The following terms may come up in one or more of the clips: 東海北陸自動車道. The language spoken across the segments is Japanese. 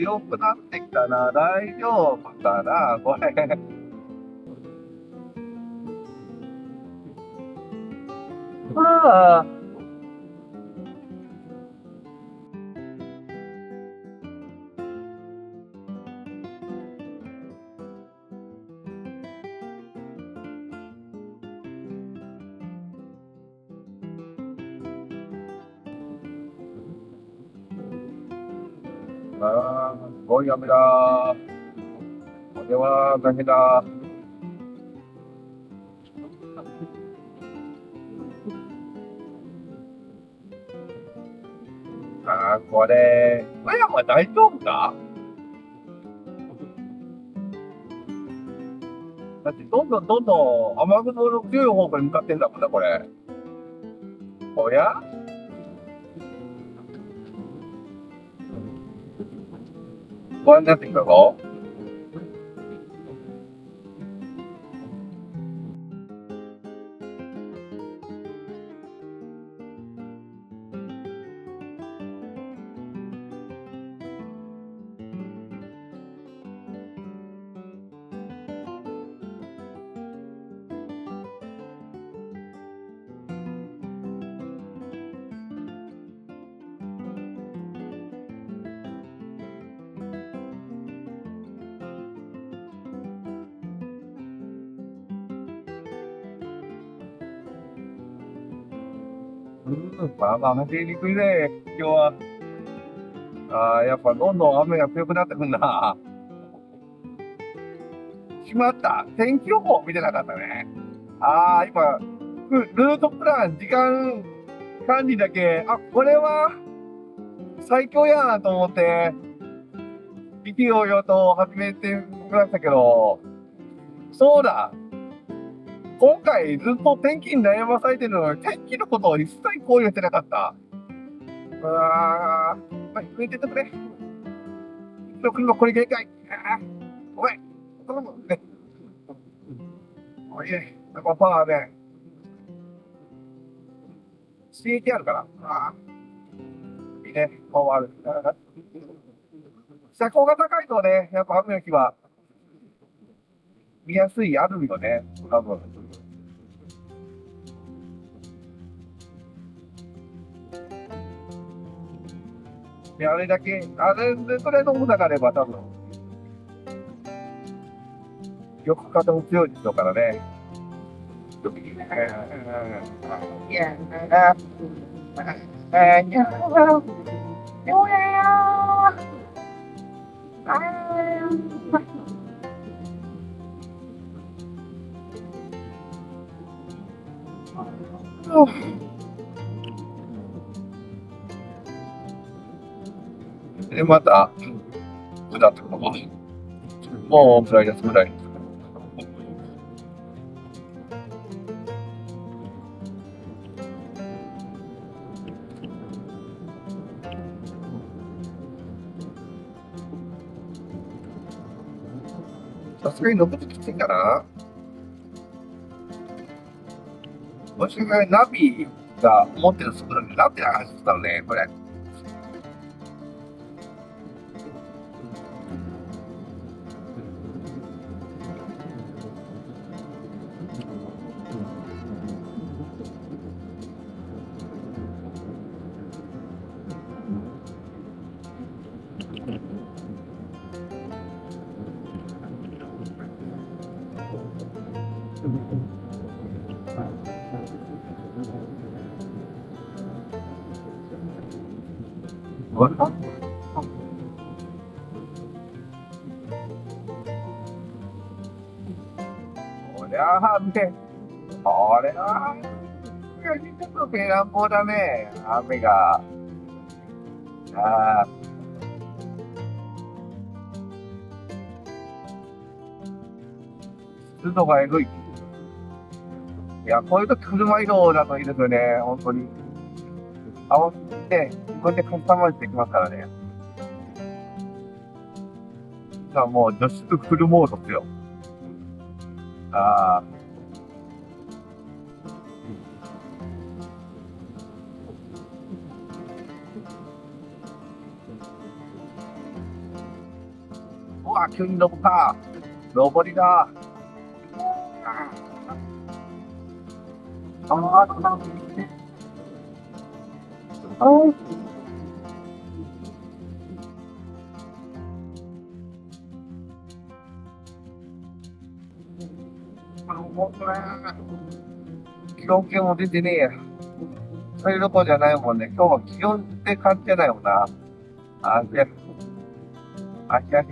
良くなってきたな、大丈夫かな、これ。ああ。ああ、すごい雨だ。これは大変だ。ああ、これは大丈夫か？だってどんどん雨雲の強い方向に向かってんだもんな、これ。おや？不安になってきたぞ。まあまあ雨降りにくいね、今日は。ああ、やっぱどんどん雨が強くなってくんな。しまった、天気予報見てなかったね。ああ、今、ルートプラン、時間管理だけ、あ、これは最強やなと思って、意気揚々と始めてきましたけど、そうだ。今回ずっと天気に悩まされてるのに、天気のことを一切考慮してなかった。うわー、まあ、増えてってくれ。一車これ限界。ごめん。おいえ、なんかパワーね。刺激あるから。ああ、いいね、パワーある。車高が高いとね、やっぱ雨の日は。見やすいあるよね、多分。で、あれだけ、あれでそれのものがあれば多分。よく風も強いでしょうからね。で、また下ってくのか。もうプライダスぐらい。さすがに登ってきついかな。もしかしたらナビが持ってる速度になってないはずだよね、これ。これはちょっとべらぼうだね、雨が。ああ。湿度がえぐい。いや、こういう時車移動だといいですよね、本当に。慌てて、自分でカスタマイズできますからね。さあ、もう除湿フルモードですよ。ああ。わ、急に上った。上りだ。気温計も出てねえや。それどころじゃないもんね。今日は気温って感じじゃないもんな。あー、あきゃ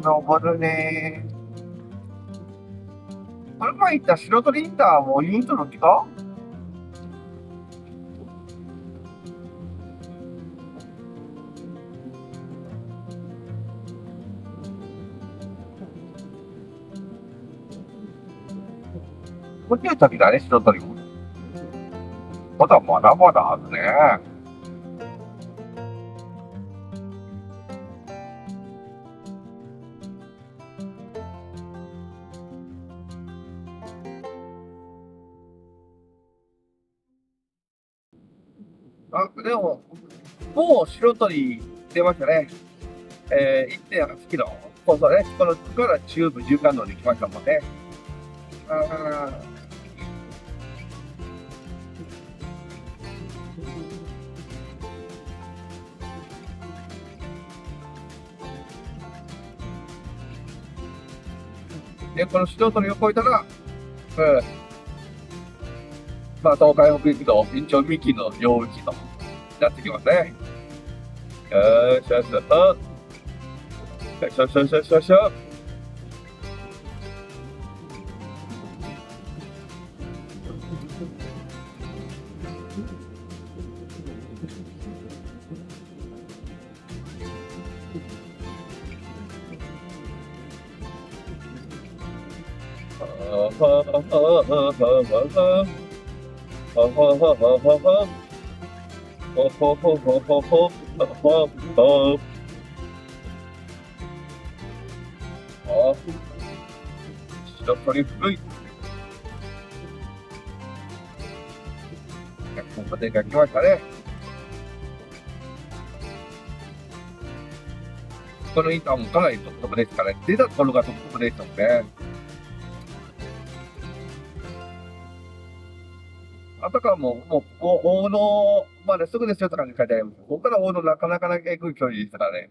登るねー。これ前行った白鳥インターもユニットの時か？こっちの旅だね、白鳥も。まだまだまだあるね。あ、でも、もう白鳥出ましたね。1.8 キロ。そうそうね。このから中部縦貫道で来ましたもんね。で、この白鳥を越えたら、まあ、東海北陸道、延長2キロの領域となってきますね。よしよしよしよしよしよしよしよし。白鳥古い。ここで書きましたね。この板もかなり独特ですから、出たところが独特ですよね。あとからもうここ大野まですぐですよって感じで書いてあります。ここから大野なかなか行く距離ですからね。